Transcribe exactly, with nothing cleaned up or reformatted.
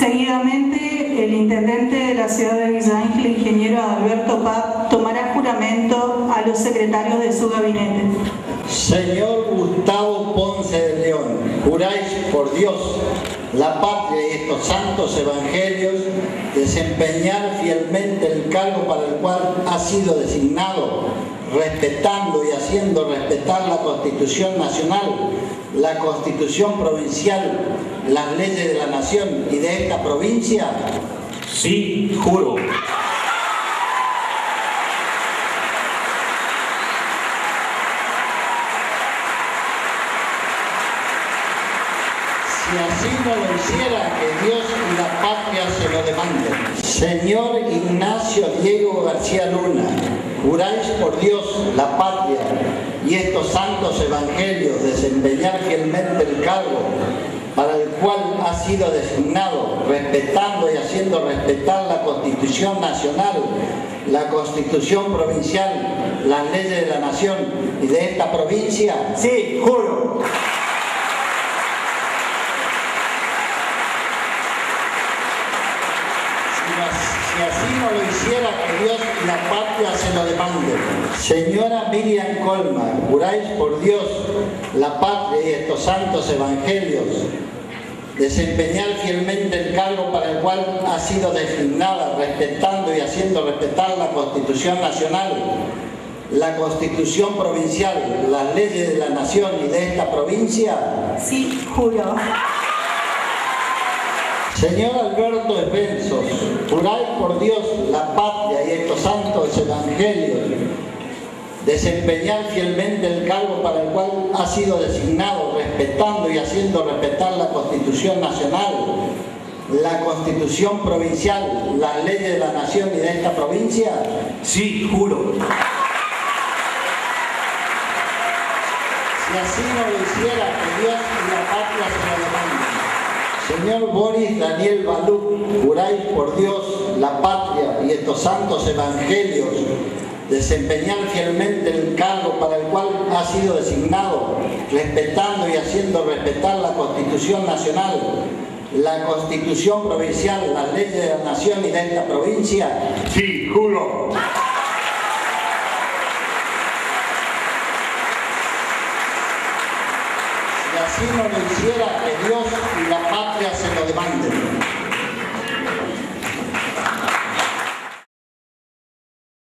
Seguidamente, el intendente de la ciudad de Villa Ángela, ingeniero Alberto Papp, tomará juramento a los secretarios de su gabinete. Señor Gustavo Ponce de León, juráis por Dios, la patria y estos santos evangelios, desempeñar fielmente el cargo para el cual ha sido designado, respetando y haciendo respetar la Constitución Nacional, la Constitución Provincial, las leyes de la Nación y de esta provincia? Sí, juro. Si así no lo hiciera, que Dios y la patria se lo demanden. Señor Ignacio Diego García Luna, juráis por Dios, la patria y estos santos evangelios, desempeñar fielmente el cargo para el cual ha sido designado, respetando y haciendo respetar la Constitución Nacional, la Constitución Provincial, las leyes de la Nación y de esta provincia. Sí, juro. Si así no lo hiciera, que Dios y la patria se lo demande. Señora Miriam Colman, juráis por Dios, la patria y estos santos evangelios, desempeñar fielmente el cargo para el cual ha sido designada, respetando y haciendo respetar la Constitución Nacional, la Constitución Provincial, las leyes de la Nación y de esta provincia. Sí, juro. Señor Alberto Svenson, juráis por Dios, la patria y estos santos evangelios, desempeñar fielmente el cargo para el cual ha sido designado, respetando y haciendo respetar la Constitución Nacional, la Constitución Provincial, las leyes de la Nación y de esta provincia. Sí, juro. Si así no lo hiciera, que Dios y la patria se lo demanden. Señor Boris Daniel Baluk, juráis por Dios, la patria y estos santos evangelios, desempeñar fielmente el cargo para el cual ha sido designado, respetando y haciendo respetar la Constitución Nacional, la Constitución Provincial, las leyes de la Nación y de esta provincia. Sí, juro. Si así no lo hiciera, que Dios y la patria se lo demanden.